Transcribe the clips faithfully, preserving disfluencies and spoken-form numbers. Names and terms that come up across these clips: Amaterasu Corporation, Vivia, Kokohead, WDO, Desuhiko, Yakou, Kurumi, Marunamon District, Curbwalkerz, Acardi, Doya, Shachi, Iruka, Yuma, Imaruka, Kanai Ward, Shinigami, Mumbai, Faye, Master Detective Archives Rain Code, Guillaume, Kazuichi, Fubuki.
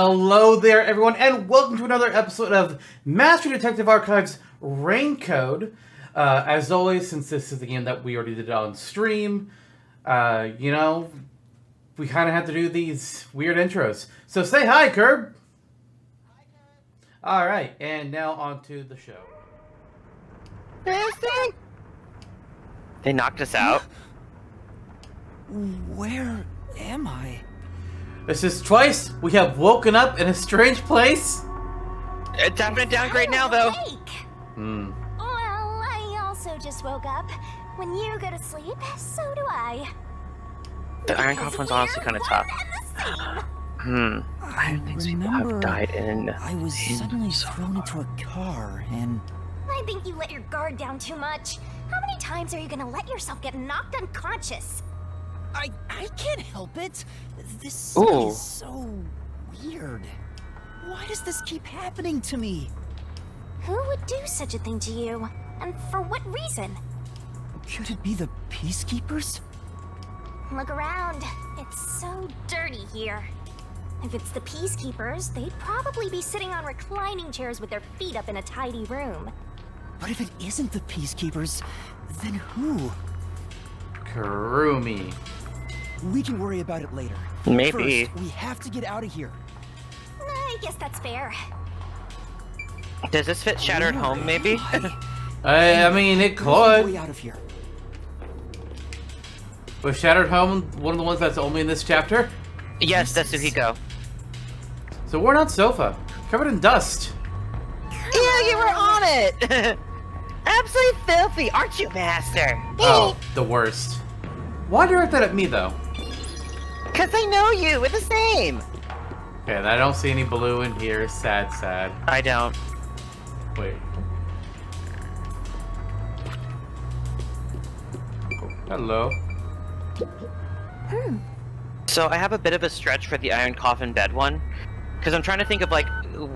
Hello there, everyone, and welcome to another episode of Master Detective Archives Rain Code. Uh, as always, since this is the game that we already did on stream, uh, you know, we kind of have to do these weird intros. So say hi, Curb! Hi, Curb! Alright, and now on to the show. They knocked us out. Where am I? This is twice we have woken up in a strange place. It's happening downgrade now, though. Hmm. Well, I also just woke up. When you go to sleep, so do I. The Iron Cough one's honestly kind of tough. Hmm. I don't think people have died in. I was suddenly thrown into a car, and I think you let your guard down too much. How many times are you gonna let yourself get knocked unconscious? I I can't help it. This Ooh. Is so weird. Why does this keep happening to me? Who would do such a thing to you? And for what reason? Could it be the peacekeepers? Look around. It's so dirty here. If it's the peacekeepers, they'd probably be sitting on reclining chairs with their feet up in a tidy room. But if it isn't the peacekeepers, then who? Kurumi. We can worry about it later. Maybe. First, we have to get out of here. I guess that's fair. Does this fit Shattered oh, Home, maybe? I, I mean, it could. Way out of here. Was Shattered Home one of the ones that's only in this chapter? Yes, that's Desuhiko. So worn out sofa, covered in dust. Yeah, you were on it! Absolutely filthy, aren't you, Master? Oh, the worst. Why direct that at me, though? Because I know you, we're the same! Okay, and I don't see any blue in here. Sad, sad. I don't. Wait. Hello. Hmm. So I have a bit of a stretch for the Iron Coffin Bed one. Because I'm trying to think of, like,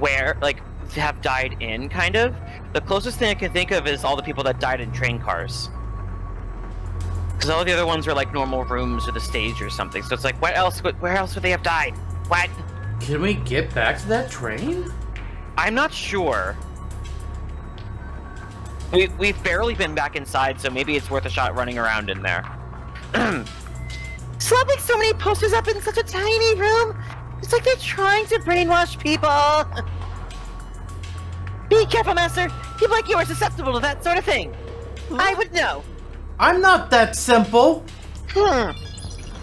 where, like, to have died in, kind of. The closest thing I can think of is all the people that died in train cars. Because all the other ones were like normal rooms or the stage or something. So it's like, what else? Where else would they have died? What? Can we get back to that train? I'm not sure. We, we've barely been back inside, so maybe it's worth a shot running around in there. Slapping so many posters up in such a tiny room. It's like they're trying to brainwash people. Be careful, Master! People like you are susceptible to that sort of thing! Huh? I would know! I'm not that simple! Hmm.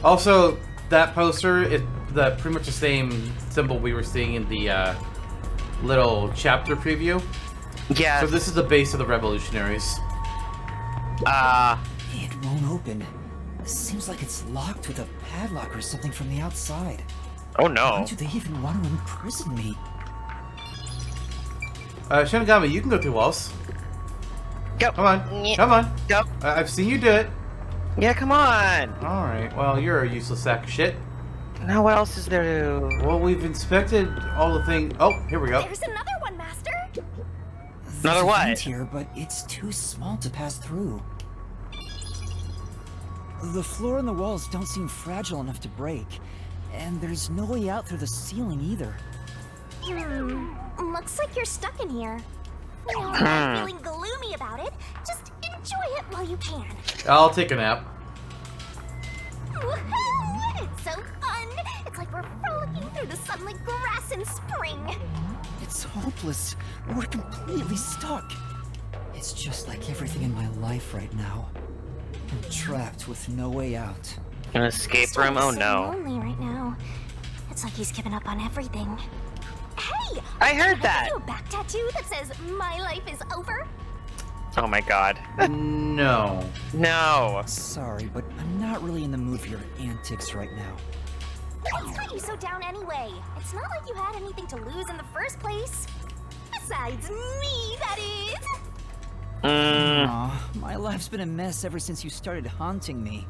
Also, that poster is the, pretty much the same symbol we were seeing in the uh, little chapter preview. Yeah. So this is the base of the revolutionaries. Ah. Uh, it won't open. This seems like it's locked with a padlock or something from the outside. Oh no. Why do they even want to imprison me? Uh, Shinigami, you can go through walls. Go. Come on. Yeah. Come on. Go. Uh, I've seen you do it. Yeah, come on. Alright, well, you're a useless sack of shit. Now what else is there to... Well, we've inspected all the things... Oh, here we go. There's another one, Master! There's another what? Here, but it's too small to pass through. The floor and the walls don't seem fragile enough to break. And there's no way out through the ceiling either. Hmm. Looks like you're stuck in here. You're not feeling gloomy about it. Just enjoy it while you can. I'll take a nap. Woohoo! It's so fun. It's like we're frolicking through the sunlit grass in spring. It's hopeless. We're completely stuck. It's just like everything in my life right now. I'm trapped with no way out. An escape room? Oh no. It's so lonely right now. It's like he's given up on everything. Hey, I heard that. A back tattoo that says "My life is over." Oh my god. No. No. Sorry, but I'm not really in the mood for your antics right now. What's got you so down anyway? It's not like you had anything to lose in the first place. Besides me, that is. Mm. Aww, my life's been a mess ever since you started haunting me.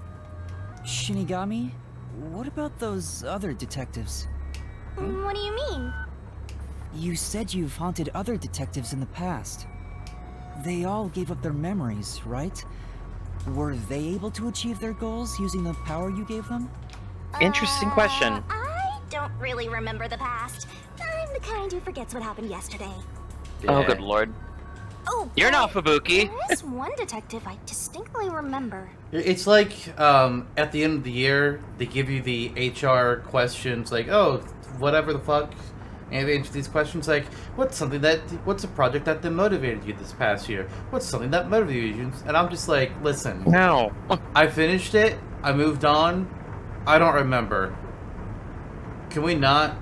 Shinigami, what about those other detectives? What do you mean? You said you've haunted other detectives in the past. They all gave up their memories, right? Were they able to achieve their goals using the power you gave them? Interesting question. Uh, I don't really remember the past. I'm the kind who forgets what happened yesterday. Yeah. Oh, good lord. Oh, you're not Fubuki. There's one detective I distinctly remember. It's like um, at the end of the year, they give you the H R questions, like, oh, whatever the fuck. And they answer these questions like, what's something that, what's a project that then motivated you this past year? What's something that motivated you? And I'm just like, listen. No. I finished it. I moved on. I don't remember. Can we not?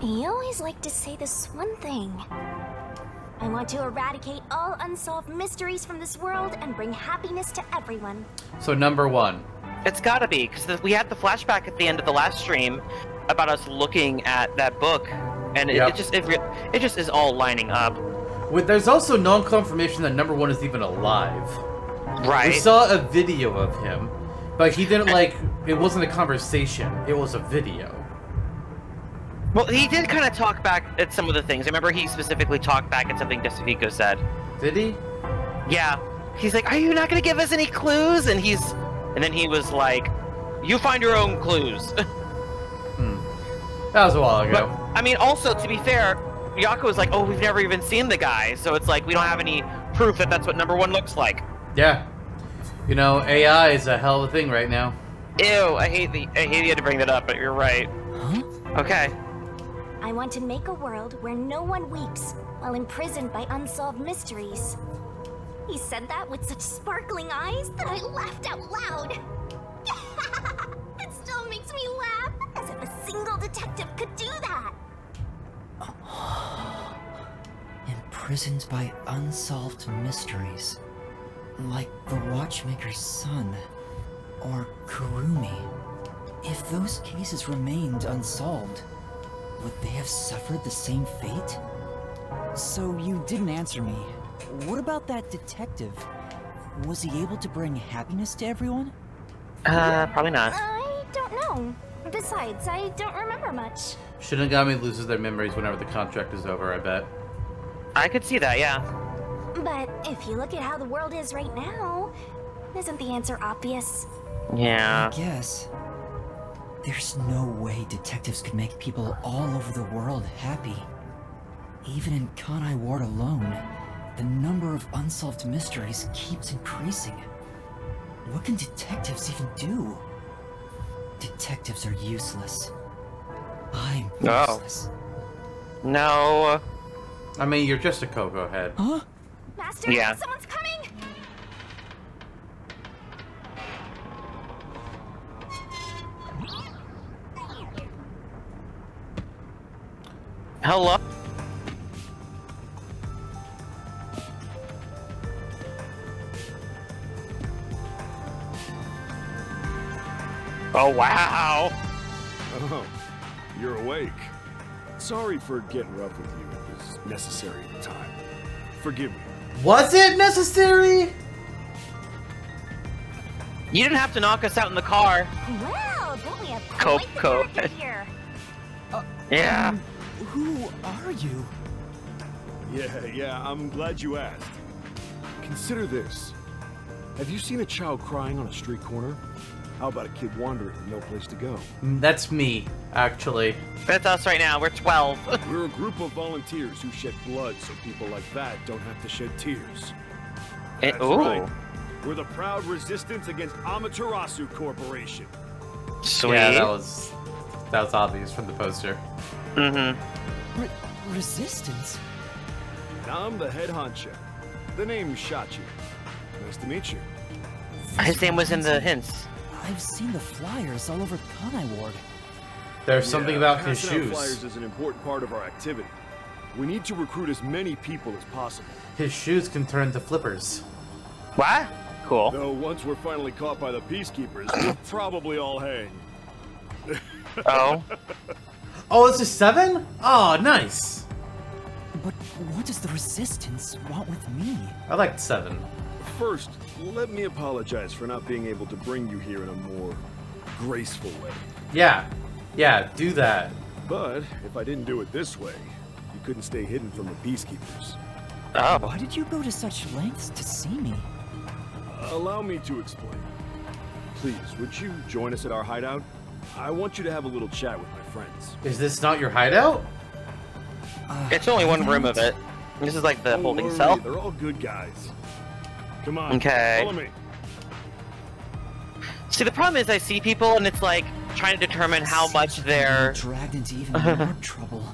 You always like to say this one thing. I want to eradicate all unsolved mysteries from this world and bring happiness to everyone. So number one. It's gotta be, because we had the flashback at the end of the last stream about us looking at that book, and it, yep. it just it, it just is all lining up. With, there's also no confirmation that number one is even alive. Right. We saw a video of him, but he didn't like. It wasn't a conversation. It was a video. Well, he did kind of talk back at some of the things. I remember he specifically talked back at something Desuhiko said. Did he? Yeah. He's like, "Are you not gonna give us any clues?" And he's. And then he was like, you find your own clues. hmm. That was a while ago. But, I mean, also, to be fair, Yakou was like, oh, we've never even seen the guy. So it's like, we don't have any proof that that's what number one looks like. Yeah. You know, A I is a hell of a thing right now. Ew, I hate the, I hate you to bring that up, but you're right. Huh? Okay. I want to make a world where no one weeps while imprisoned by unsolved mysteries. He said that with such sparkling eyes that I laughed out loud. It still makes me laugh, as if a single detective could do that. Imprisoned by unsolved mysteries, like the Watchmaker's son, or Kurumi. If those cases remained unsolved, would they have suffered the same fate? So you didn't answer me. What about that detective? Was he able to bring happiness to everyone? Uh, probably not. I don't know. Besides, I don't remember much. Shinigami loses their memories whenever the contract is over, I bet. I could see that, yeah. But if you look at how the world is right now, isn't the answer obvious? Yeah. I guess. There's no way detectives could make people all over the world happy. Even in Kanai Ward alone, the number of unsolved mysteries keeps increasing. What can detectives even do? Detectives are useless. I'm no. useless. No. I mean, you're just a Kokohead. Huh? Master, yeah. Someone's coming! Hello? Oh, wow! Oh, you're awake. Sorry for getting rough with you. It was necessary at the time. Forgive me. Was it necessary? You didn't have to knock us out in the car. Wow, don't we have Coco here? Uh, yeah. Um, who are you? Yeah, yeah, I'm glad you asked. Consider this. Have you seen a child crying on a street corner? How about a kid wandering with no place to go? That's me, actually. That's us right now. We're twelve. We're a group of volunteers who shed blood so people like that don't have to shed tears. That's uh, right. We're the proud resistance against Amaterasu Corporation. Sweet. Yeah, that was, that was obvious from the poster. Mm-hmm. Re resistance? And I'm the head honcho. The name's Shachi. Nice to meet you. His name was in the hints. I've seen the flyers all over Kanai Ward. There's something yeah, about his shoes. Flyers is an important part of our activity. We need to recruit as many people as possible. His shoes can turn to flippers. What? Cool. Though once we're finally caught by the peacekeepers, we'll probably all hang. Oh. Oh, it's just seven? Oh, nice. But what does the resistance want with me? I liked seven. First, let me apologize for not being able to bring you here in a more graceful way. Yeah, yeah, do that. But if I didn't do it this way, you couldn't stay hidden from the peacekeepers. Oh. Why did you go to such lengths to see me? Allow me to explain. please, would you join us at our hideout? I want you to have a little chat with my friends. Is this not your hideout? Uh, it's only one room of it. This is like the holding cell. They're all good guys. Come on. Okay. Follow me. See, the problem is I see people and it's like trying to determine how much they're dragged into even more trouble.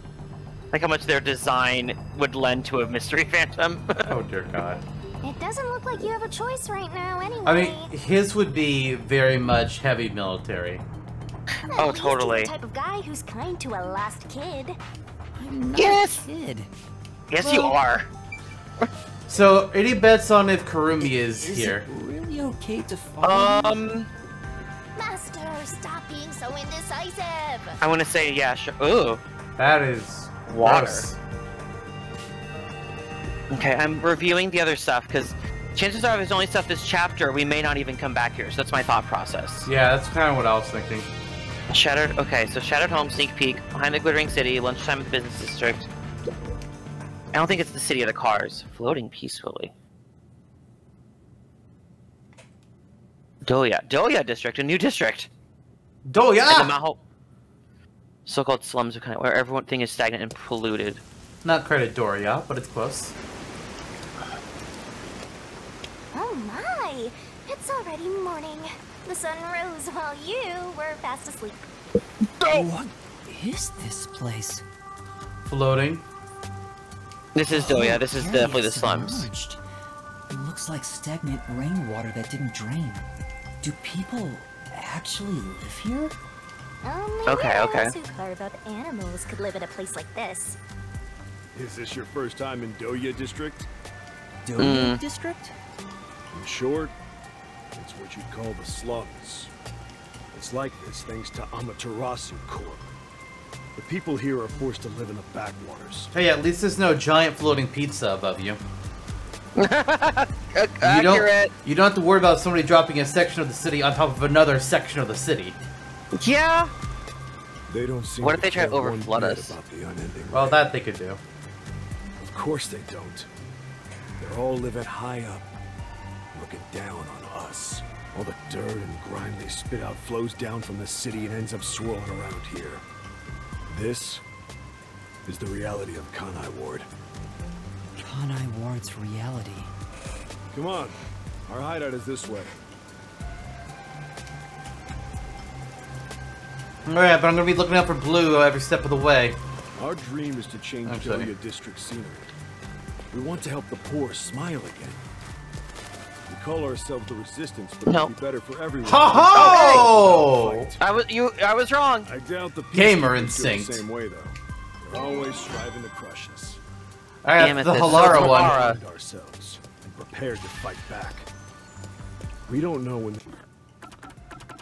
Like how much their design would lend to a mystery phantom. Oh dear God. It doesn't look like you have a choice right now, anyway. I mean, his would be very much heavy military. Oh, totally. The type of guy who's kind to a lost kid. I'm not yes. A kid. Yes, well, you are. So, any bets on if Kurumi is, is here? It really okay to follow? Um. Master, stop being so indecisive. I want to say yeah. Sure. Ooh. That is water. Gross. Okay, I'm reviewing the other stuff, because chances are if there's only stuff this chapter, we may not even come back here, so that's my thought process. Yeah, that's kind of what I was thinking. Shattered, okay, so Shattered Home, Sneak Peek, Behind the Glittering City, Lunchtime at the Business District. I don't think it's the City of the Cars. Floating peacefully. Doya. Doya district, a new district! Doya! So-called slums are kind of where everything is stagnant and polluted. Not credit Doria, but it's close. Oh my! It's already morning. The sun rose while you were fast asleep. Oh. What is this place? Floating. This is Doya. This is definitely the slums. Submerged. It looks like stagnant rainwater that didn't drain. Do people actually live here? Um, okay, okay. Those who care about animals could live in a place like this. Is this your first time in Doya district? Doya mm. district? In short, it's what you'd call the slums. It's like this thanks to Amaterasu Corp. The people here are forced to live in the backwaters. Hey, at least there's no giant floating pizza above you. you, don't, you don't have to worry about somebody dropping a section of the city on top of another section of the city. Yeah. They don't seem what if they try to overflood us? Well, rain. That they could do. Of course they don't. They're all living high up, looking down on us. All the dirt and grime they spit out flows down from the city and ends up swirling around here. This is the reality of Kanai Ward. Kanai Ward's reality. Come on, our hideout is this way. Alright, but I'm gonna be looking out for blue every step of the way. Our dream is to change Doya district scenery. We want to help the poor smile again. We call ourselves the Resistance, but no. It'll be better for everyone. Ho-ho! Okay. I was you. I was wrong. I doubt the gamer instinct. The same way though. They're always striving to crush us. I have the Halara one. Halara. Ourselves and prepared to fight back. We don't know when.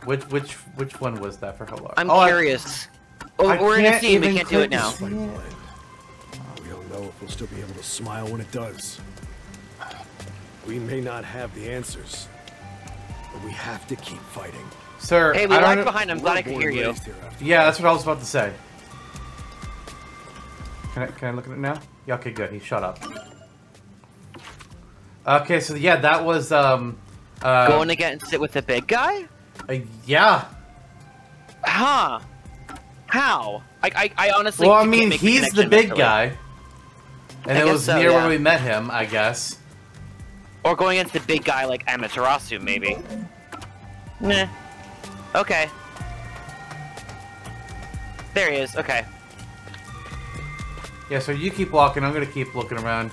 Which which which one was that for Halara? I'm oh, curious. Oh, we're in a team. We can't do it now. We don't know if we'll still be able to smile when it does. We may not have the answers, but we have to keep fighting. Sir, hey, we I lagged behind. I'm glad I could hear you. Yeah, that's what I was about to say. Can I can I look at it now? Yeah. Okay. Good. He shut up. Okay. So yeah, that was um. Uh, Going against it with the big guy. Uh, yeah. Huh. How? I I, I honestly. Well, I mean, he's the big guy. And it was near where we met him, I guess. Or going against the big guy like Amaterasu, maybe. Nah. Okay. There he is. Okay. Yeah. So you keep walking. I'm gonna keep looking around.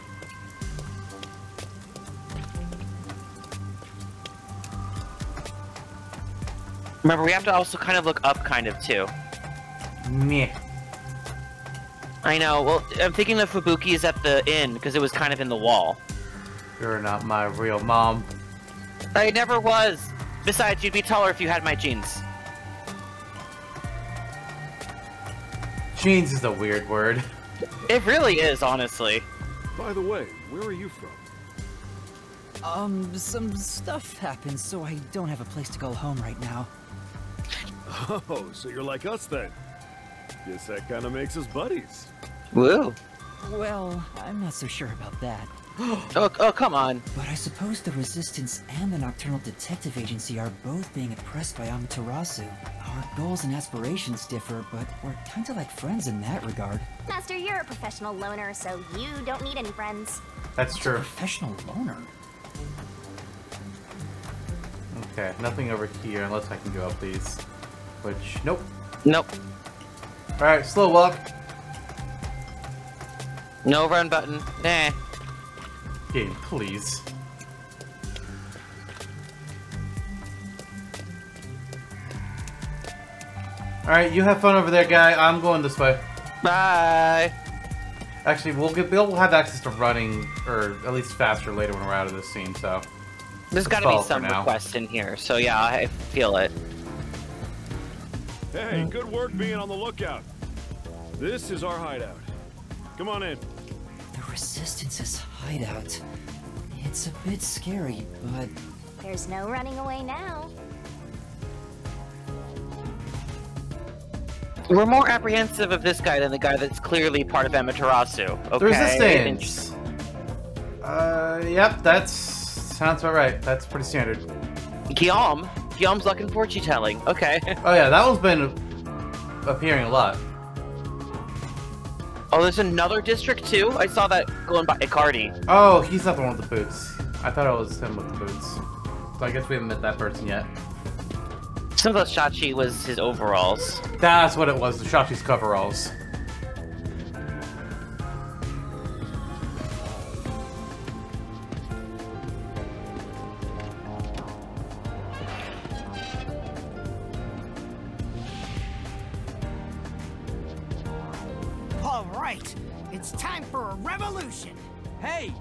Remember, we have to also kind of look up, kind of, too. Meh. I know, well, I'm thinking the Fubuki is at the inn, because it was kind of in the wall. You're not my real mom. I never was! Besides, you'd be taller if you had my jeans. Jeans is a weird word. It really is, honestly. By the way, where are you from? Um, some stuff happened, so I don't have a place to go home right now. Oh, so you're like us then. Guess that kind of makes us buddies. Whoa. Well, I'm not so sure about that. oh, oh, come on. But I suppose the Resistance and the Nocturnal Detective Agency are both being oppressed by Amaterasu. Our goals and aspirations differ, but we're kinda like friends in that regard. Master, you're a professional loner, so you don't need any friends. That's What's true. A professional loner? Okay, nothing over here, unless I can go up these. Which, nope. Nope. Alright, slow walk. No run button. Nah. Game, please. Alright, you have fun over there, guy. I'm going this way. Bye! Actually, we'll get- we'll have access to running, or at least faster later when we're out of this scene, so... There's gotta be some requests in here, so yeah, I feel it. Hey, good work being on the lookout. This is our hideout. Come on in. The Resistance's hideout. It's a bit scary, but... There's no running away now. We're more apprehensive of this guy than the guy that's clearly part of Amaterasu, okay? The Resistance! Uh, yep, that's... Sounds about right. That's pretty standard. Guillaume? Guillaume's luck in fortune telling. Okay. Oh yeah, that one's been appearing a lot. Oh, there's another district too? I saw that going by Icardi. Oh, he's not the one with the boots. I thought it was him with the boots. So I guess we haven't met that person yet. Some of those Shachi was his overalls. That's what it was, the Shachi's coveralls.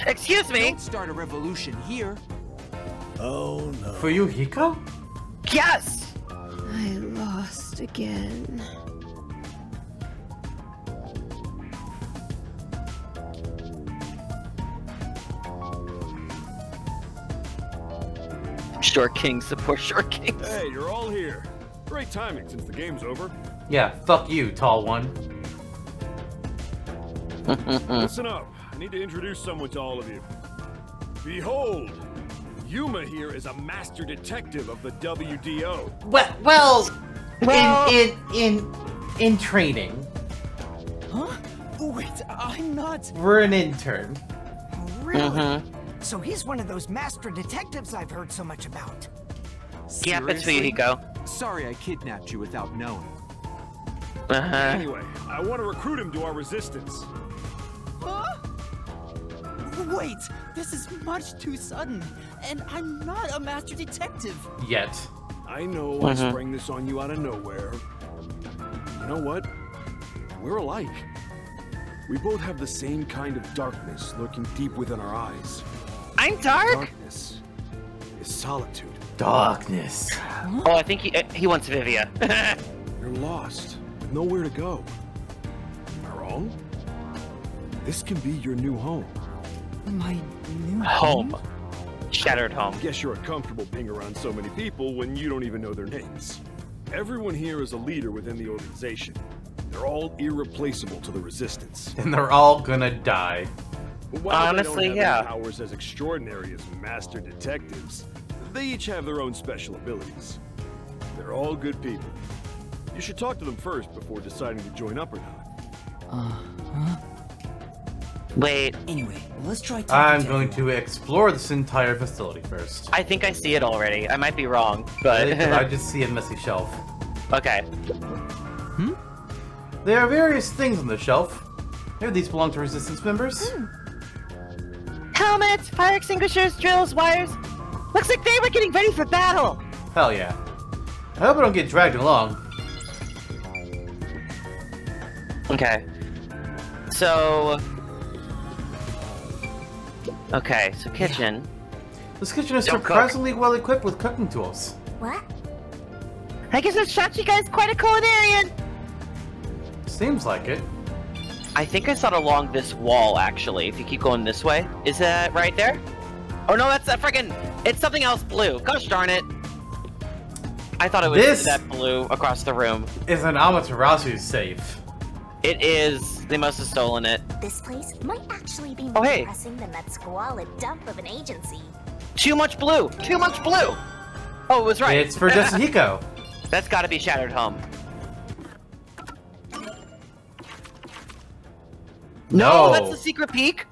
Excuse me! Don't start a revolution here. Oh no. For you, Hiko? Yes! I lost again. Short King, support Short King. Hey, you're all here. Great timing since the game's over. Yeah, fuck you, tall one. Listen up. I need to introduce someone to all of you. Behold! Yuma here is a master detective of the W D O. Well, well, well in, in, in, in training. Huh? Wait, I'm not... We're an intern. Really? Mm-hmm. So he's one of those master detectives I've heard so much about. Seriously? Yeah, that's where you go. Sorry I kidnapped you without knowing. Uh-huh. Anyway, I want to recruit him to our resistance. Huh? Wait, this is much too sudden, and I'm not a master detective. Yet. I know uh-huh. I sprang this on you out of nowhere. You know what? We're alike. We both have the same kind of darkness lurking deep within our eyes. I'm dark? Darkness is solitude. Darkness. Huh? Oh, I think he, he wants Vivia. You're lost, with nowhere to go. Am I wrong? This can be your new home. My new home? home. Shattered home. I guess you're uncomfortable being around so many people when you don't even know their names. Everyone here is a leader within the organization. They're all irreplaceable to the Resistance. And they're all gonna die. While Honestly, they don't have yeah. powers as extraordinary as master detectives, they each have their own special abilities. They're all good people. You should talk to them first before deciding to join up or not. Uh-huh. Wait. Anyway, let's try. I'm going to explore this entire facility first. I think I see it already. I might be wrong, but I just see a messy shelf. Okay. Hmm. There are various things on the shelf. Here, these belong to Resistance members. Hmm. Helmets, fire extinguishers, drills, wires. Looks like they were getting ready for battle. Hell yeah. I hope I don't get dragged along. Okay. So. Okay, so kitchen. This kitchen is Don't surprisingly cook. well equipped with cooking tools. What? I guess this Shachi guy's quite a culinarian! Seems like it. I think I saw it along this wall, actually, if you keep going this way. Is that right there? Oh no, that's that friggin'... It's something else blue. Gosh darn it. I thought it was this that blue across the room. Is an Amaterasu safe. It is. must they must have stolen it. This place might actually be more oh, hey. depressing than that squalid dump of an agency. Too much blue! Too much blue! Oh, it was right. It's for Desuhiko. That's gotta be Shattered Home. No. no, that's the secret peak.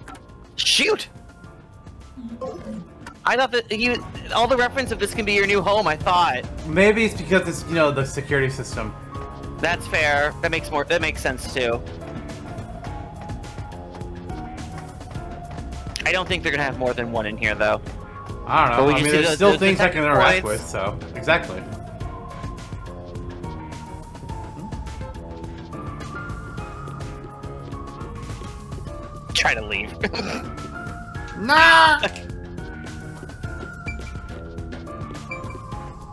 Shoot! I thought that you, all the reference of this can be your new home. I thought maybe it's because it's you know the security system. That's fair. That makes more. That makes sense too. I don't think they're gonna have more than one in here though. I don't know. But I mean, there's those, still those things I can interact points. with. So exactly. Try to leave. Nah!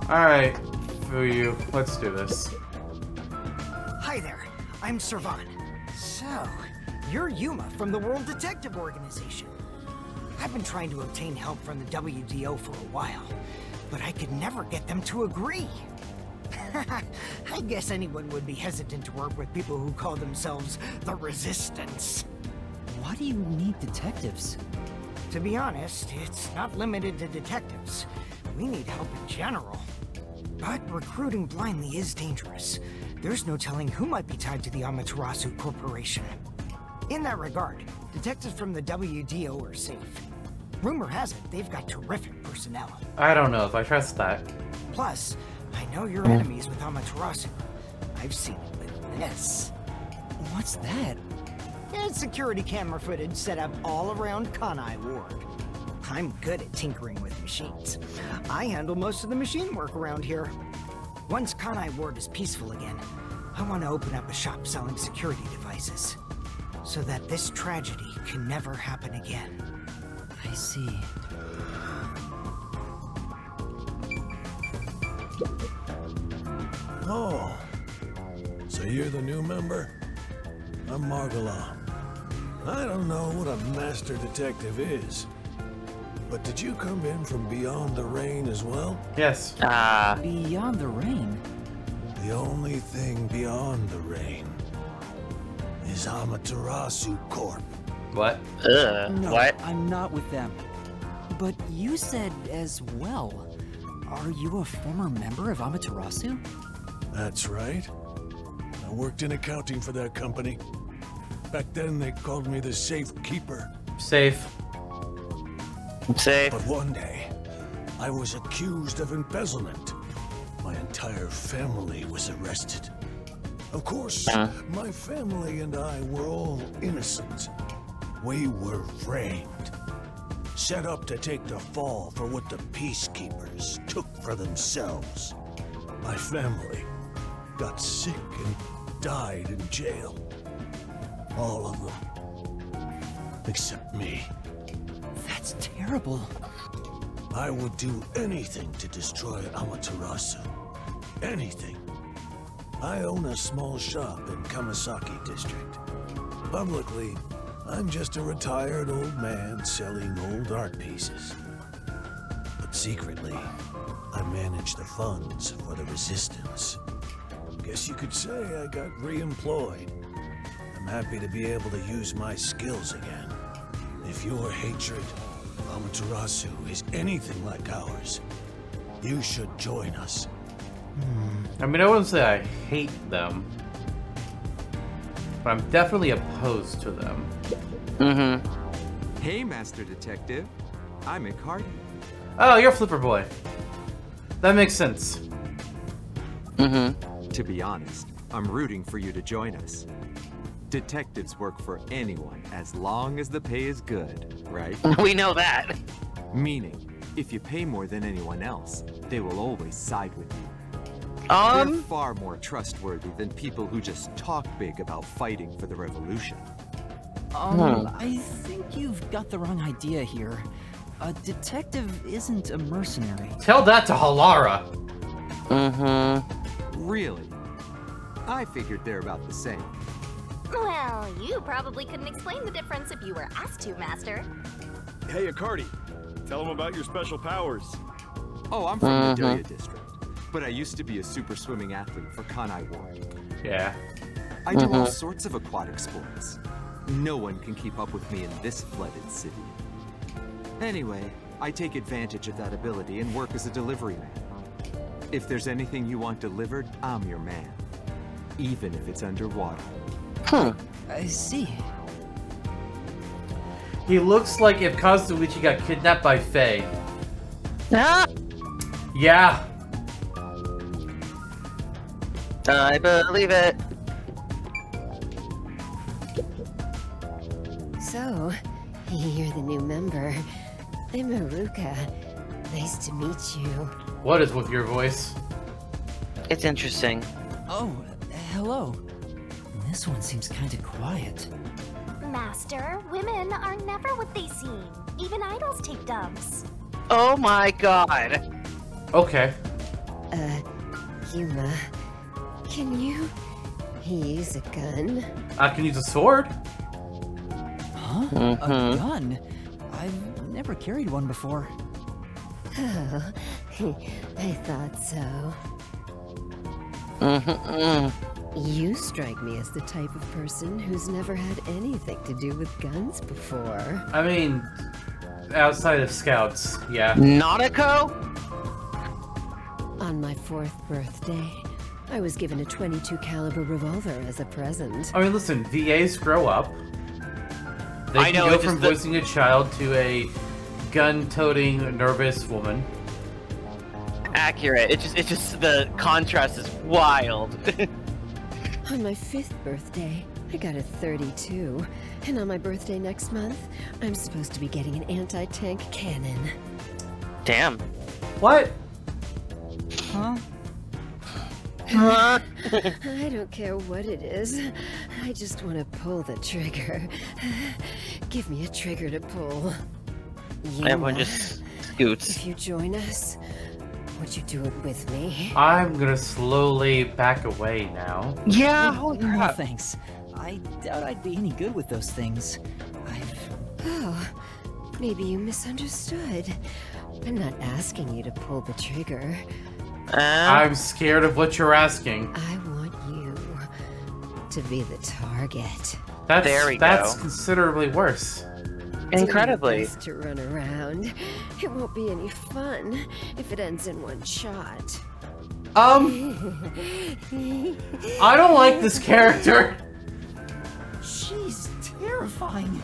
Alright, Fuyu, let's do this. Hi there, I'm Servan. So, you're Yuma from the World Detective Organization. I've been trying to obtain help from the W D O for a while, but I could never get them to agree. I guess anyone would be hesitant to work with people who call themselves the Resistance. Why do you need detectives? To be honest, it's not limited to detectives. We need help in general. But recruiting blindly is dangerous. There's no telling who might be tied to the Amaterasu Corporation. In that regard, detectives from the W D O are safe. Rumor has it they've got terrific personnel. I don't know if I trust that. Plus, I know you're enemies with Amaterasu. I've seen it with this. What's that? And security camera footage set up all around Kanai Ward. I'm good at tinkering with machines. I handle most of the machine work around here. Once Kanai Ward is peaceful again, I want to open up a shop selling security devices so that this tragedy can never happen again. I see. Oh, so you're the new member? I'm Margulam. I don't know what a master detective is, but did you come in from beyond the rain as well? Yes. Ah. Uh, beyond the rain? The only thing beyond the rain is Amaterasu Corp. What? Ugh. No, what? I'm not with them. But you said as well. Are you a former member of Amaterasu? That's right. I worked in accounting for their company. Back then they called me the safe keeper. Safe. Safe. But one day, I was accused of embezzlement. My entire family was arrested. Of course, uh. my family and I were all innocent. We were framed. Set up to take the fall for what the peacekeepers took for themselves. My family got sick and died in jail. All of them. Except me. That's terrible. I would do anything to destroy Amaterasu. Anything. I own a small shop in Kamasaki District. Publicly, I'm just a retired old man selling old art pieces. But secretly, I manage the funds for the Resistance. Guess you could say I got re-employed. I'm happy to be able to use my skills again. If your hatred of Amaterasu is anything like ours, you should join us. Hmm. I mean, I wouldn't say I hate them, but I'm definitely opposed to them. Mm-hmm. Hey, Master Detective. I'm Icardi. Oh, you're Flipper Boy. That makes sense. Mm-hmm. To be honest, I'm rooting for you to join us. Detectives work for anyone as long as the pay is good, right? We know that. Meaning, if you pay more than anyone else, they will always side with you. Um... They're far more trustworthy than people who just talk big about fighting for the revolution. Um, hmm. I think you've got the wrong idea here. A detective isn't a mercenary. Tell that to Halara. Mm-hmm. Really? I figured they're about the same. Well, you probably couldn't explain the difference if you were asked to, Master. Hey, Acardi, tell them about your special powers. Oh, I'm from uh-huh. the Dahlia district, but I used to be a super swimming athlete for Kanai Ward. Yeah. I do mm-hmm. all sorts of aquatic sports. No one can keep up with me in this flooded city. Anyway, I take advantage of that ability and work as a delivery man. If there's anything you want delivered, I'm your man. Even if it's underwater. Huh. I see. He looks like if Kazuichi got kidnapped by Faye. Ah! Yeah. I believe it. So, you're the new member. I'm Imaruka. Nice to meet you. What is with your voice? It's interesting. Oh, hello. This one seems kind of quiet. Master, women are never what they seem. Even idols take dumps. Oh my god. Okay. Uh, Yuma, can you use a gun? I can use a sword. Huh? Mm-hmm. A gun? I've never carried one before. Oh, I thought so. Mm-hmm. You strike me as the type of person who's never had anything to do with guns before. I mean, outside of scouts, yeah. Nanako? On my fourth birthday, I was given a twenty-two caliber revolver as a present. I mean, listen, V As grow up. They I can know, go from voicing a child to a gun-toting, nervous woman. Accurate. It's just, it's just the contrast is wild. On my fifth birthday, I got a thirty-two, and on my birthday next month, I'm supposed to be getting an anti-tank cannon. Damn. What? Huh? Huh? I don't care what it is. I just want to pull the trigger. Give me a trigger to pull. Yuma, everyone just scoots. If you join us, would you do it with me? I'm gonna slowly back away now. Yeah, holy crap. No, thanks. I doubt I'd be any good with those things. I've... Oh, maybe you misunderstood. I'm not asking you to pull the trigger. Uh, I'm scared of what you're asking. I want you to be the target. That's, there we that's go. Considerably worse. Incredibly. To run around. It won't be any fun if it ends in one shot. Um. I don't like this character. She's terrifying.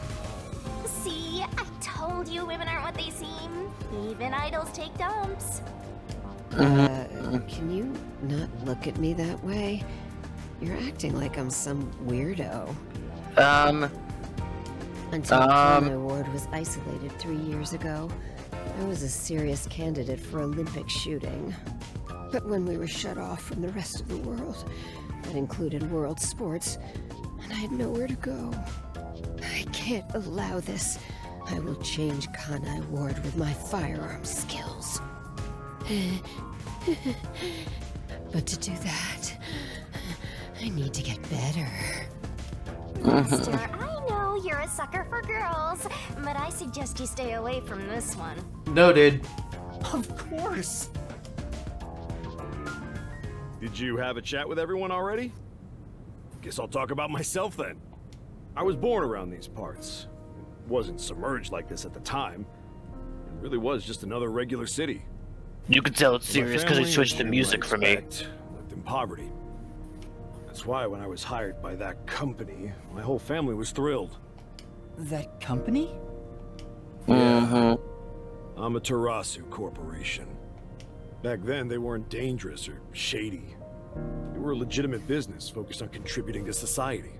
See, I told you women aren't what they seem. Even idols take dumps. Uh, can you not look at me that way? You're acting like I'm some weirdo. Um. Until um, Kanai Ward was isolated three years ago, I was a serious candidate for Olympic shooting. But when we were shut off from the rest of the world, that included world sports, and I had nowhere to go. I can't allow this. I will change Kanai Ward with my firearm skills. But to do that, I need to get better. Master, I know you're a sucker for girls, but I suggest you stay away from this one. Noted. Of course. Did you have a chat with everyone already? Guess I'll talk about myself then. I was born around these parts. It wasn't submerged like this at the time. It really was just another regular city. You could tell it's serious because they switched the music for me. Lived in poverty. That's why when I was hired by that company, my whole family was thrilled. That company? Yeah. Mm-hmm. Amaterasu Corporation. Back then, they weren't dangerous or shady. They were a legitimate business focused on contributing to society.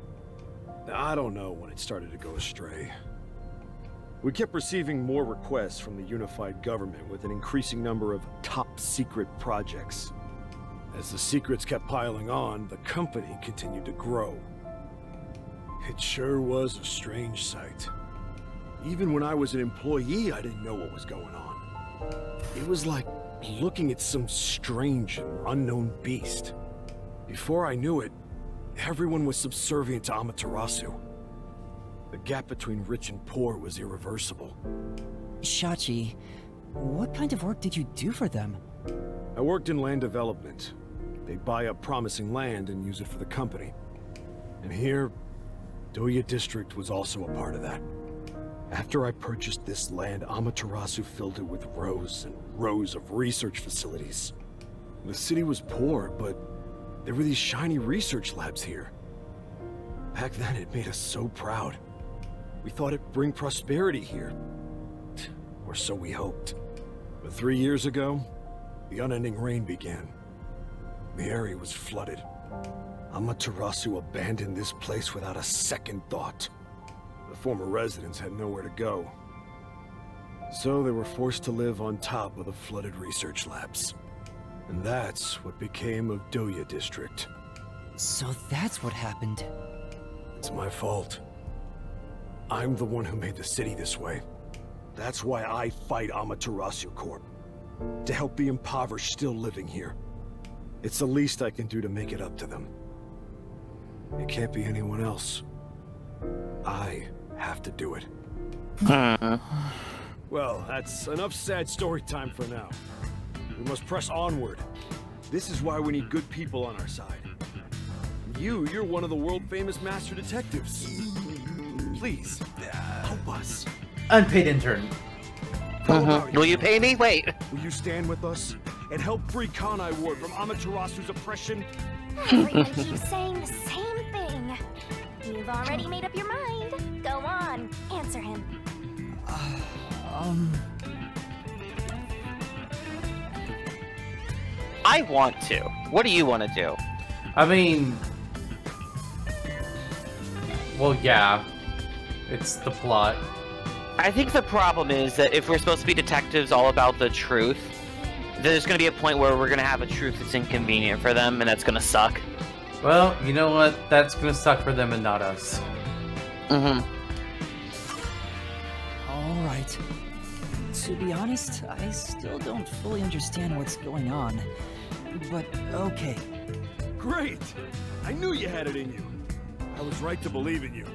Now, I don't know when it started to go astray. We kept receiving more requests from the unified government with an increasing number of top-secret projects. As the secrets kept piling on, the company continued to grow. It sure was a strange sight. Even when I was an employee, I didn't know what was going on. It was like looking at some strange and unknown beast. Before I knew it, everyone was subservient to Amaterasu. The gap between rich and poor was irreversible. Shachi, what kind of work did you do for them? I worked in land development. They buy up promising land and use it for the company. And here, Doya district was also a part of that. After I purchased this land, Amaterasu filled it with rows and rows of research facilities. The city was poor, but there were these shiny research labs here. Back then, it made us so proud. We thought it'd bring prosperity here, or so we hoped. But three years ago, the unending rain began. The area was flooded. Amaterasu abandoned this place without a second thought. The former residents had nowhere to go, so they were forced to live on top of the flooded research labs. And that's what became of Doya District. So that's what happened. It's my fault. I'm the one who made the city this way. That's why I fight Amaterasu Corp. To help the impoverished still living here. It's the least I can do to make it up to them. It can't be anyone else. I have to do it. Uh. Well, that's enough sad story time for now. We must press onward. This is why we need good people on our side. You, you're one of the world-famous master detectives. Please, help us. Unpaid intern. Uh-huh. Will you pay me? Wait. Will you stand with us and help free Kanai Ward from Amaterasu's oppression? Everyone keeps saying the same thing. You've already made up your mind. Go on, answer him. Uh, um... I want to. What do you want to do? I mean... Well, yeah. It's the plot. I think the problem is that if we're supposed to be detectives all about the truth, there's going to be a point where we're going to have a truth that's inconvenient for them, and that's going to suck. Well, you know what? That's going to suck for them and not us. Mm-hmm. Alright. To be honest, I still don't fully understand what's going on. But, okay. Great! I knew you had it in you. I was right to believe in you.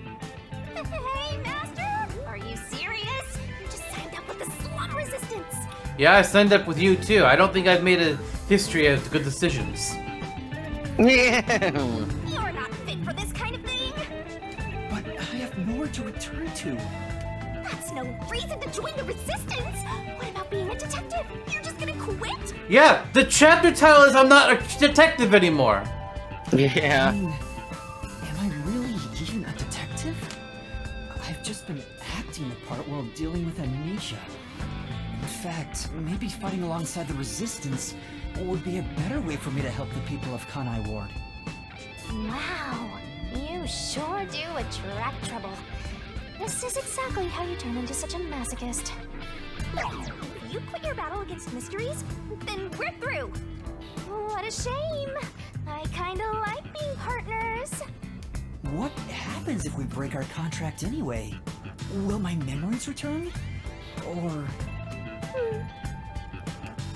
Hey, Master! Are you serious? You just signed up with the slum resistance! Yeah, I signed up with you, too. I don't think I've made a history of good decisions. You're not fit for this kind of thing! But I have nowhere to return to. That's no reason to join the resistance! What about being a detective? You're just gonna quit? Yeah, the chapter title is I'm not a detective anymore! Yeah. I mean, am I really even a detective? I've just been acting the part while dealing with amnesia. In fact, maybe fighting alongside the resistance would be a better way for me to help the people of Kanai Ward. Wow, you sure do attract trouble. This is exactly how you turn into such a masochist. Look, if you quit your battle against mysteries, then we're through. What a shame. I kinda like being partners. What happens if we break our contract anyway? Will my memories return? Or... Hmm.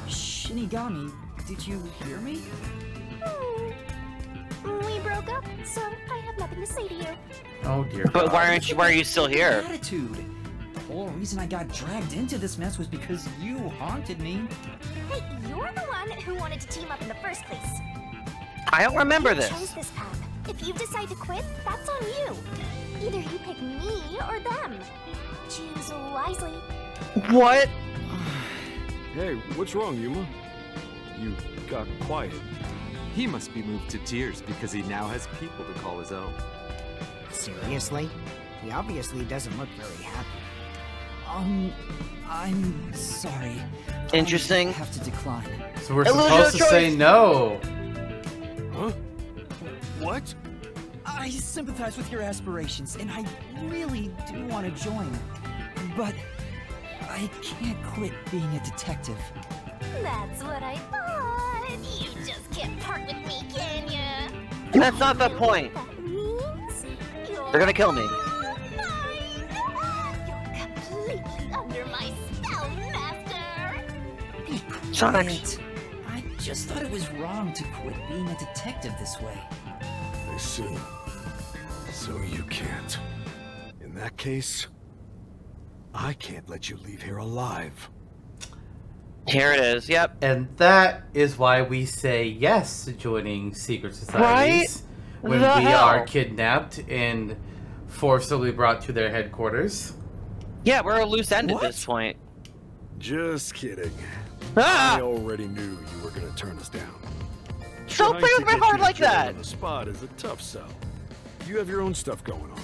Shinigami, did you hear me? Hmm. We broke up, so I have nothing to say to you. Oh dear. But why aren't you? Why are you still here? Attitude. The whole reason I got dragged into this mess was because you haunted me. Hey, you're the one who wanted to team up in the first place. I don't remember you this. Chose this path. If you decide to quit, that's on you. Either you pick me or them. Choose wisely. What? Hey, what's wrong, Yuma? You got quiet. He must be moved to tears because he now has people to call his own. Seriously? He obviously doesn't look very happy. Um, I'm sorry. Interesting. I have to decline. So we're supposed to say no. Huh? What? I sympathize with your aspirations, and I really do want to join. But I can't quit being a detective. That's what I thought. You just can't part with me, can ya? That's not the point. They're gonna kill me. Oh, you're completely under my spell, Master. Be quiet. I just thought it was wrong to quit being a detective this way. I see. So you can't. In that case, I can't let you leave here alive. Here it is. Yep. And that is why we say yes to joining secret societies. Right? when the we hell? are kidnapped and forcibly brought to their headquarters. Yeah, we're a loose end what? at this point. Just kidding. Ah! I already knew you were gonna turn us down. Don't play with my heart like that. The spot is a tough sell. You have your own stuff going on.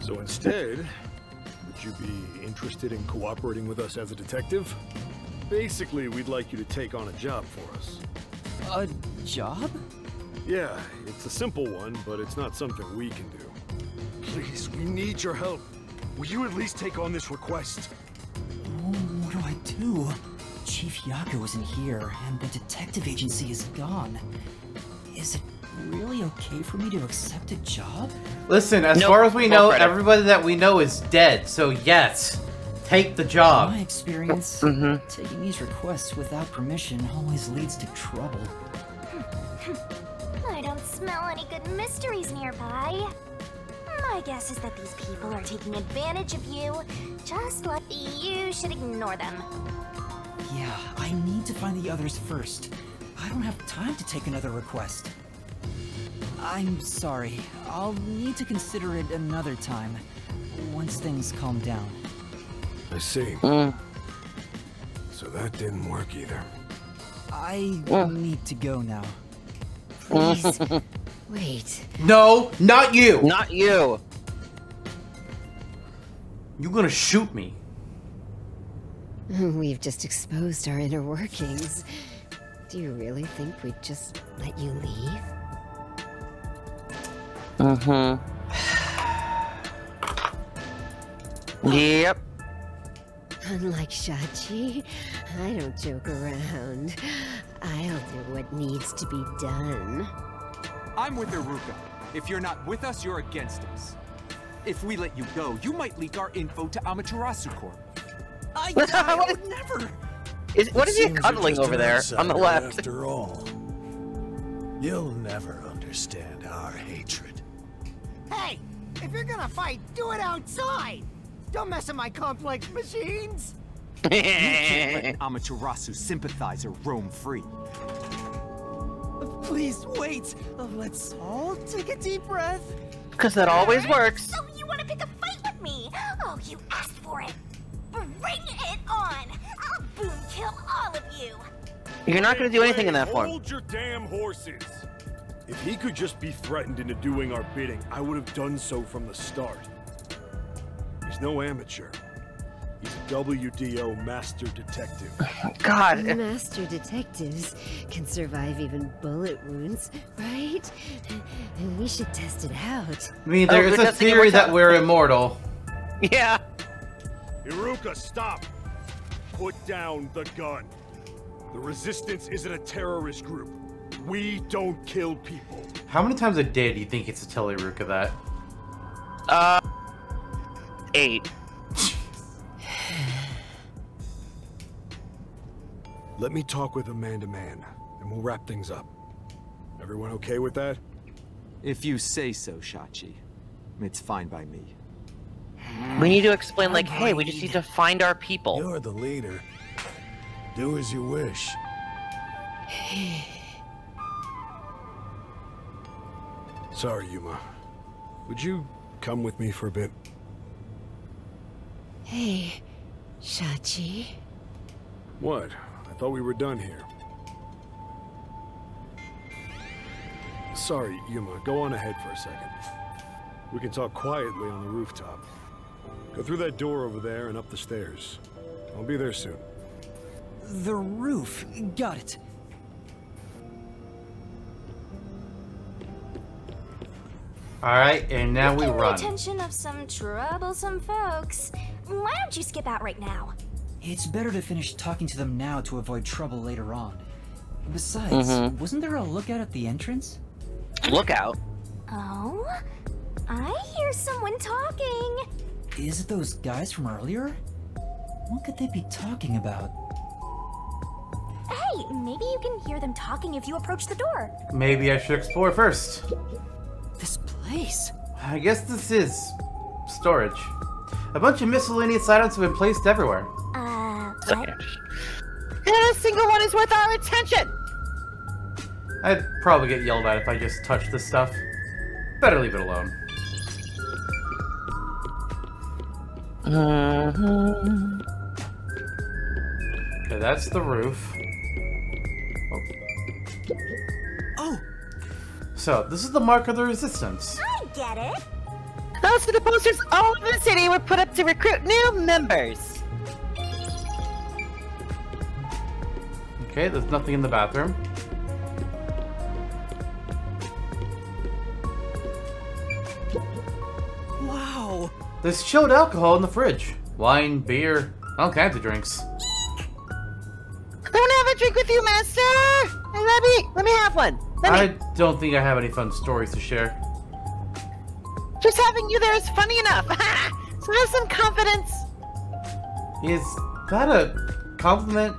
So instead, would you be interested in cooperating with us as a detective? Basically, we'd like you to take on a job for us. A job? Yeah, it's a simple one, but it's not something we can do. Please, we need your help. Will you at least take on this request? Oh, what do I do? Chief Yakou isn't here, and the detective agency is gone. Is it really okay for me to accept a job? Listen, as nope. far as we Full know, credit. everybody that we know is dead, so yes, take the job. In my experience, mm-hmm. taking these requests without permission always leads to trouble. I don't smell any good mysteries nearby. My guess is that these people are taking advantage of you, just like you should ignore them. Yeah, I need to find the others first. I don't have time to take another request. I'm sorry. I'll need to consider it another time, once things calm down. I see. Mm. So that didn't work either. I mm. need to go now. Please. Wait. No, not you! Not you! You're gonna shoot me. We've just exposed our inner workings. Do you really think we'd just let you leave? Mm-hmm. Yep. Unlike Shachi, I don't joke around. I'll do what needs to be done. I'm with Iruka. If you're not with us, you're against us. If we let you go, you might leak our info to Amaterasu Corp. I, I would never! Is, what is he cuddling over there, on the left? After all, you'll never understand our hatred. Hey! If you're gonna fight, do it outside! Don't mess with my complex machines! You can't let Amaterasu sympathizer roam free. Please wait! Let's all take a deep breath. Cause that always works. So you wanna pick a fight with me? Oh, you asked for it. Bring it on! I'll boom kill all of you. You're not gonna do anything in that form. Hold your damn horses. If he could just be threatened into doing our bidding, I would have done so from the start. He's no amateur. He's a W D O master detective. God. Master detectives can survive even bullet wounds, right? And we should test it out. I mean, there's oh, a theory that we're immortal. Yeah. Iruka, stop! Put down the gun. The resistance isn't a terrorist group. We don't kill people. How many times a day do you think it's to tell Iruka that? Uh... Eight. Let me talk with him man to man, and we'll wrap things up. Everyone okay with that? If you say so, Shachi. It's fine by me. We need to explain, like, hey, we just need to find our people. You're the leader. Do as you wish. Sorry, Yuma. Would you come with me for a bit? Hey, Shachi. What? I thought we were done here. Sorry, Yuma. Go on ahead for a second. We can talk quietly on the rooftop. Go through that door over there and up the stairs. I'll be there soon. The roof. Got it. Alright, and now we run. With the attention of some troublesome folks. Why don't you skip out right now? It's better to finish talking to them now to avoid trouble later on. Besides, mm-hmm. wasn't there a lookout at the entrance? Lookout? Oh? I hear someone talking! Is it those guys from earlier? What could they be talking about? Hey, maybe you can hear them talking if you approach the door. Maybe I should explore first. This place? I guess this is... storage. A bunch of miscellaneous items have been placed everywhere. Uh, what? Not a single one is worth our attention! I'd probably get yelled at if I just touched this stuff. Better leave it alone. Uh-huh. Okay, that's the roof. Oh. oh. So this is the mark of the resistance. I get it. Those are the posters all over the city were put up to recruit new members. Okay, there's nothing in the bathroom. Wow. There's chilled alcohol in the fridge. Wine, beer, all kinds of drinks. I want to have a drink with you, Master! Hey, let me, let me have one. Let I me. don't think I have any fun stories to share. Just having you there is funny enough. So have some confidence. Is that a compliment?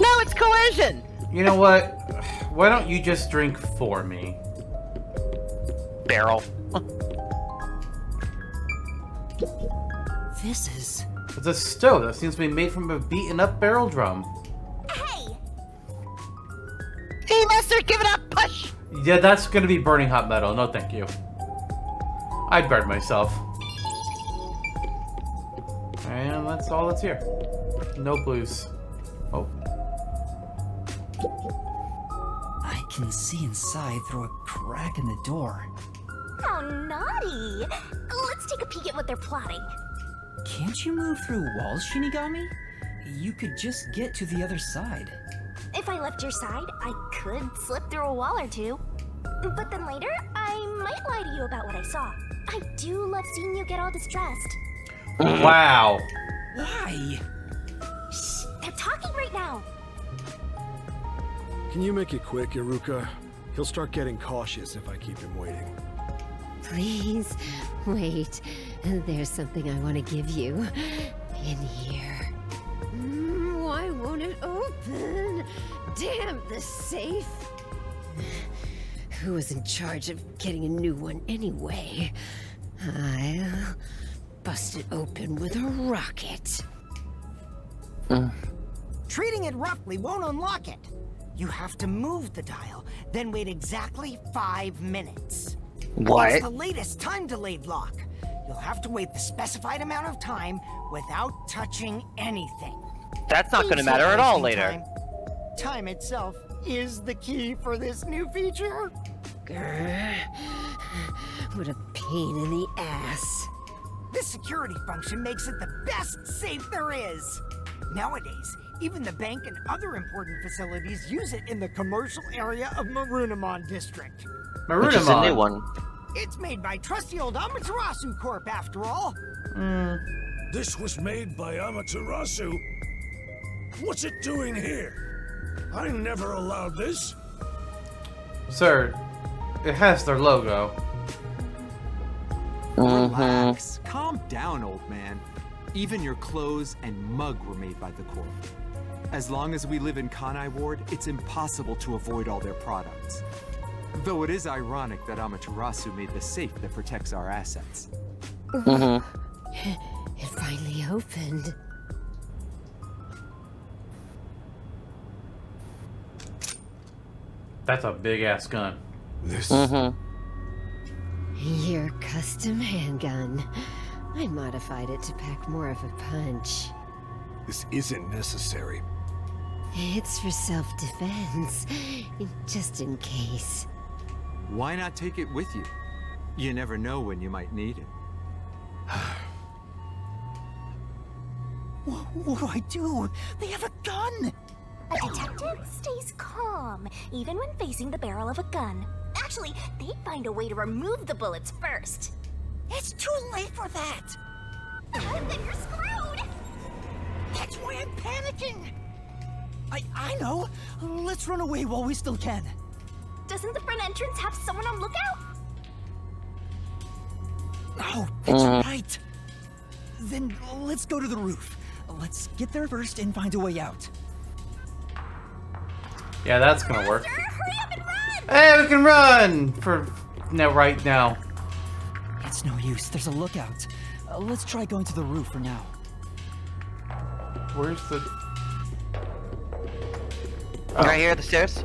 No, it's coercion. You know what? Why don't you just drink for me? Barrel. This is... It's a stove that seems to be made from a beaten up barrel drum. Hey! Hey, Master, give it up, push! Yeah, that's gonna be burning hot metal. No, thank you. I'd burn myself. And that's all that's here. No blues. Oh. I can see inside through a crack in the door. Oh, naughty! Let's take a peek at what they're plotting. Can't you move through walls, Shinigami? You could just get to the other side. If I left your side, I could slip through a wall or two. But then later, I might lie to you about what I saw. I do love seeing you get all distressed. Wow. Why? Shh, they're talking right now. Can you make it quick, Iruka? He'll start getting cautious if I keep him waiting. Please, wait. There's something I want to give you. In here. Mm, why won't it open? Damn the safe. Who was in charge of getting a new one anyway? I'll bust it open with a rocket. Mm. Treating it roughly won't unlock it. You have to move the dial, then wait exactly five minutes. What? It's the latest time-delayed lock. You'll have to wait the specified amount of time without touching anything. That's not going to matter at all later. Time, time itself is the key for this new feature. Grr, what a pain in the ass. This security function makes it the best safe there is. Nowadays, even the bank and other important facilities use it in the commercial area of Marunamon District. Marunamon? Which is a new one. It's made by trusty old Amaterasu Corp after all. Mm. This was made by Amaterasu? What's it doing here? I never allowed this. Sir, it has their logo. Mm-hmm. Relax. Calm down, old man. Even your clothes and mug were made by the Corp. As long as we live in Kanai Ward, it's impossible to avoid all their products. Though it is ironic that Amaterasu made the safe that protects our assets. Mm-hmm. It finally opened. That's a big-ass gun. This... Mm-hmm. Your custom handgun. I modified it to pack more of a punch. This isn't necessary. It's for self-defense, just in case. Why not take it with you? You never know when you might need it. what, what do I do? They have a gun! A detective stays calm, even when facing the barrel of a gun. Actually, they'd find a way to remove the bullets first. It's too late for that! Then you're screwed! That's why I'm panicking! I, I know! Let's run away while we still can. Doesn't the front entrance have someone on lookout? Oh, that's uh. right! Then let's go to the roof. Let's get there first and find a way out. Yeah, that's gonna Master, work. Hurry up and run! Hey, we can run! For now, right now. It's no use. There's a lookout. Uh, let's try going to the roof for now. Where's the... Oh. Right here at the stairs?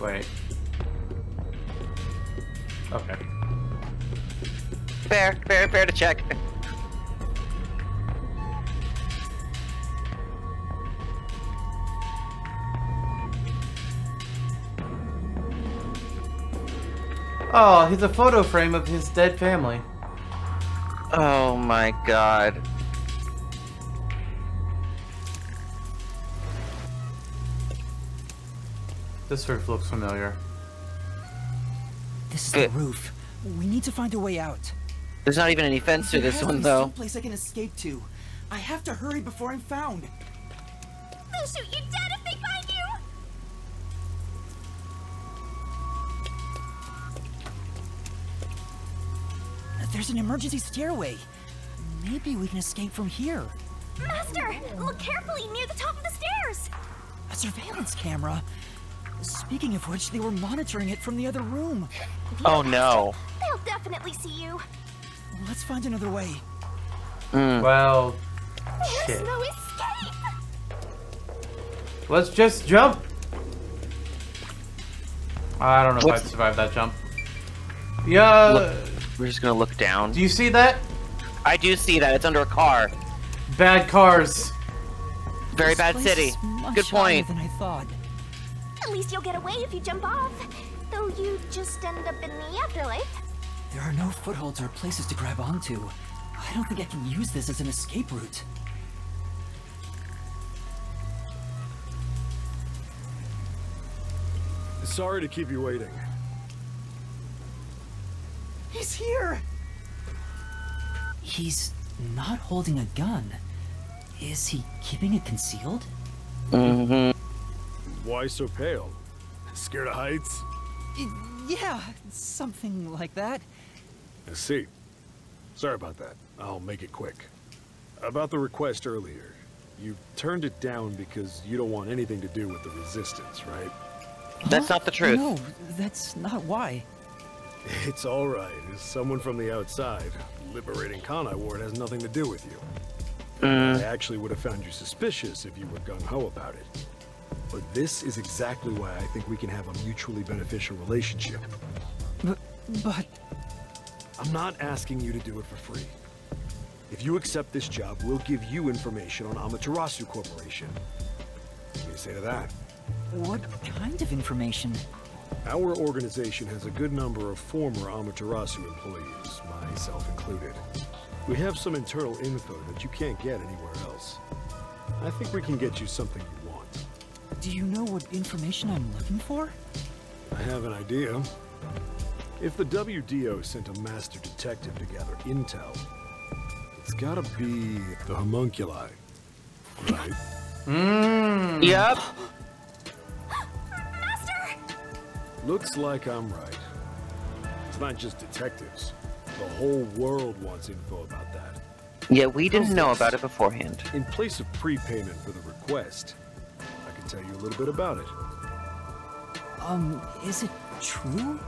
Wait. Okay. Fair, fair, fair to check. Oh, he's a photo frame of his dead family. Oh my god. This roof looks familiar. This is the roof. We need to find a way out. There's not even any fence to this one, though. There's someplace I can escape to. I have to hurry before I'm found. They'll shoot you dead if they find you. There's an emergency stairway. Maybe we can escape from here. Master, look carefully near the top of the stairs. A surveillance camera. Speaking of which, they were monitoring it from the other room. Oh no. They'll definitely see you. Let's find another way. Mm. Well, there's shit. No escape. Let's just jump. I don't know What's... if I'd survive that jump. Yeah. Look, we're just gonna look down. Do you see that? I do see that. It's under a car. Bad cars. Very this bad city. Good point. Than I thought. At least you'll get away if you jump off, though you just end up in the afterlife. There are no footholds or places to grab onto. I don't think I can use this as an escape route. Sorry to keep you waiting. He's here! He's not holding a gun. Is he keeping it concealed? Mm-hmm. Why so pale? Scared of heights? Yeah, something like that. I see. Sorry about that. I'll make it quick. About the request earlier, you turned it down because you don't want anything to do with the resistance, right? Huh? That's not the truth. No, that's not why. It's all right. Someone from the outside liberating Kanai Ward has nothing to do with you. Uh. I actually would have found you suspicious if you were gung-ho about it. But this is exactly why I think we can have a mutually beneficial relationship. But, but... I'm not asking you to do it for free. If you accept this job, we'll give you information on Amaterasu Corporation. What do you say to that? What kind of information? Our organization has a good number of former Amaterasu employees, myself included. We have some internal info that you can't get anywhere else. I think we can get you something you Do you know what information I'm looking for? I have an idea. If the W D O sent a master detective to gather intel, it's gotta be the homunculi, right? Mmm. Yep. Master! Looks like I'm right. It's not just detectives. The whole world wants info about that. Yeah, we didn't know about it beforehand. In place of prepayment for the request, tell you a little bit about it. Um, is it true?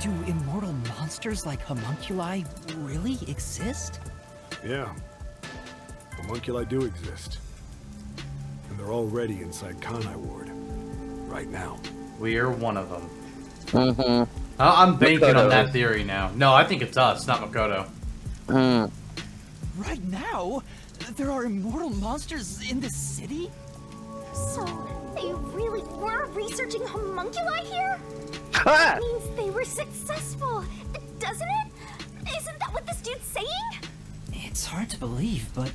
Do immortal monsters like homunculi really exist? Yeah. Homunculi do exist. And they're already inside Kanai Ward. Right now. We're one of them. Mm-hmm. I I'm banking Makoto. on that theory now. No, I think it's us, not Makoto. Mm. Right now? There are immortal monsters in this city? So, they really were researching homunculi here? That means they were successful, doesn't it? Isn't that what this dude's saying? It's hard to believe, but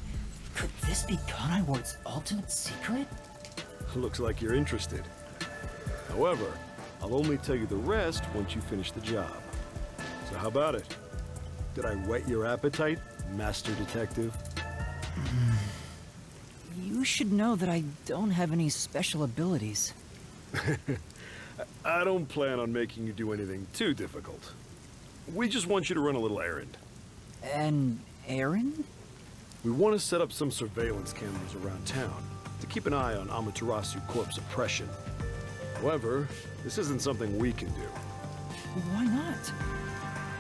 could this be Kanai Ward's ultimate secret? Looks like you're interested. However, I'll only tell you the rest once you finish the job. So how about it? Did I whet your appetite, Master Detective? Mm. You should know that I don't have any special abilities. I don't plan on making you do anything too difficult. We just want you to run a little errand. An errand? We want to set up some surveillance cameras around town to keep an eye on Amaterasu Corp's oppression. However, this isn't something we can do. Why not?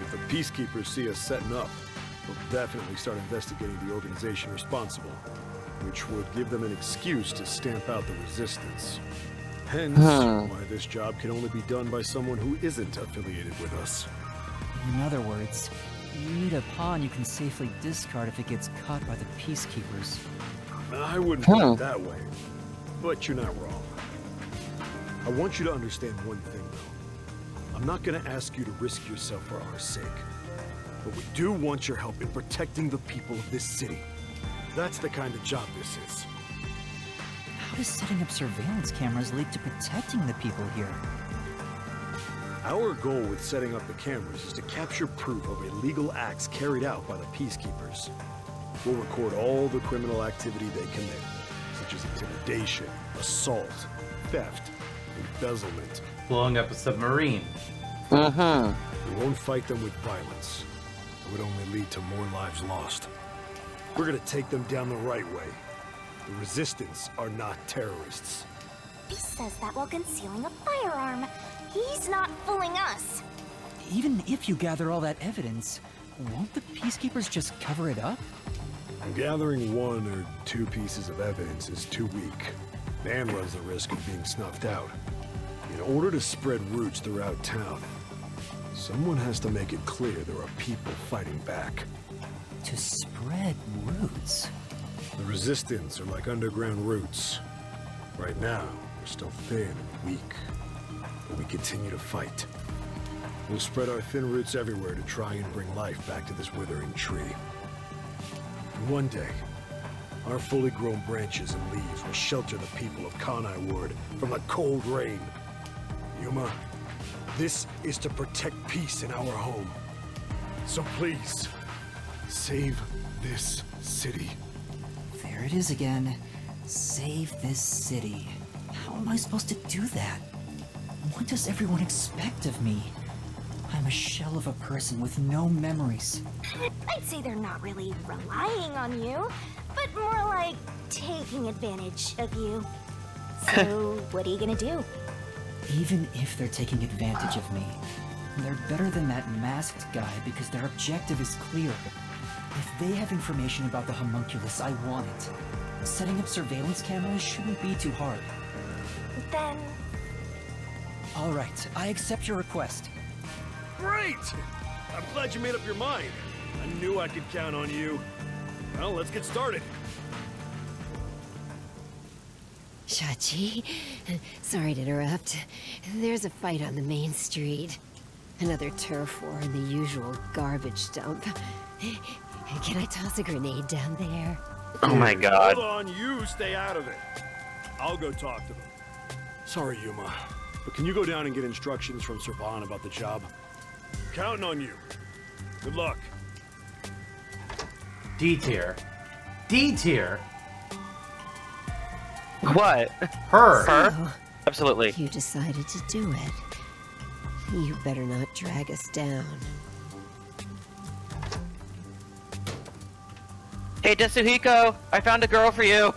If the peacekeepers see us setting up, we'll definitely start investigating the organization responsible, which would give them an excuse to stamp out the resistance. Hence, hmm. why this job can only be done by someone who isn't affiliated with us. In other words, You need a pawn you can safely discard if it gets caught by the peacekeepers. I wouldn't put it that way, but you're not wrong. I want you to understand one thing, though. I'm not going to ask you to risk yourself for our sake, but we do want your help in protecting the people of this city. That's the kind of job this is. How does setting up surveillance cameras lead to protecting the people here? Our goal with setting up the cameras is to capture proof of illegal acts carried out by the peacekeepers. We'll record all the criminal activity they commit, such as intimidation, assault, theft, embezzlement. Blowing up a submarine. Uh-huh. We won't fight them with violence. It would only lead to more lives lost. We're gonna take them down the right way. The resistance are not terrorists. He says that while concealing a firearm. He's not fooling us. Even if you gather all that evidence, won't the peacekeepers just cover it up? Gathering one or two pieces of evidence is too weak. Man runs the risk of being snuffed out. In order to spread roots throughout town, someone has to make it clear there are people fighting back. To spread roots? The resistance are like underground roots. Right now, we're still thin and weak. We continue to fight. We'll spread our thin roots everywhere to try and bring life back to this withering tree. And one day, our fully grown branches and leaves will shelter the people of Kanai Ward from the cold rain. Yuma, this is to protect peace in our home. So please, save this city. There it is again. Save this city. How am I supposed to do that? What does everyone expect of me? I'm a shell of a person with no memories. I'd say they're not really relying on you, but more like taking advantage of you. So what are you gonna do? Even if they're taking advantage of me, they're better than that masked guy because their objective is clear. If they have information about the homunculus, I want it. Setting up surveillance cameras shouldn't be too hard. Then... all right, I accept your request. Great! I'm glad you made up your mind. I knew I could count on you. Well, let's get started. Shachi, sorry to interrupt. There's a fight on the main street. Another turf war and the usual garbage dump. Can I toss a grenade down there? Oh my god. Hold on, you stay out of it. I'll go talk to them. Sorry, Yuma. But can you go down and get instructions from Servan about the job? I'm counting on you. Good luck. D tier. D tier. What? Her. Her? So, absolutely. You decided to do it. You better not drag us down. Hey Desuhiko, I found a girl for you.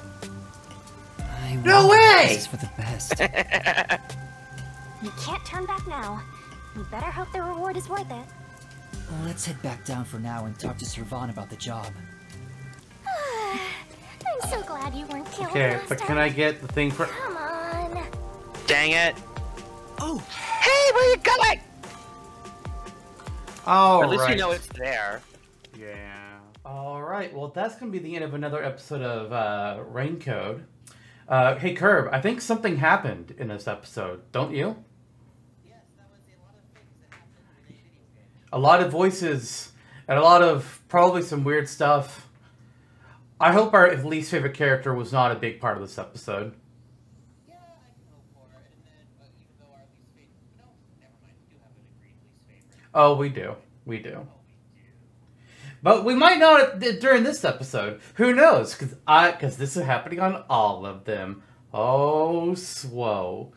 I no way. This is for the best. You can't turn back now. You better hope the reward is worth it. Let's head back down for now and talk to Servan about the job. I'm so glad you weren't killed. Okay, but can I get the thing for... come on. Dang it. Oh. Hey, where you going? All right. At least you know it's there. Yeah. All right. Well, that's going to be the end of another episode of uh, Rain Code. Uh, hey, Curb, I think something happened in this episode, don't you? Yes, that was a lot of things that happened in the video game. A lot of voices, and a lot of, probably some weird stuff. I hope our least favorite character was not a big part of this episode. Yeah, I can hope for it, and then, but even though our least favorite, no, never mind, we do have an agreed least favorite. Oh, we do. We do. Oh, we do. But we might not during this episode. Who knows? Because I, because this is happening on all of them. Oh, swow.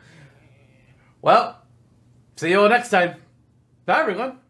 Well, see you all next time. Bye, everyone.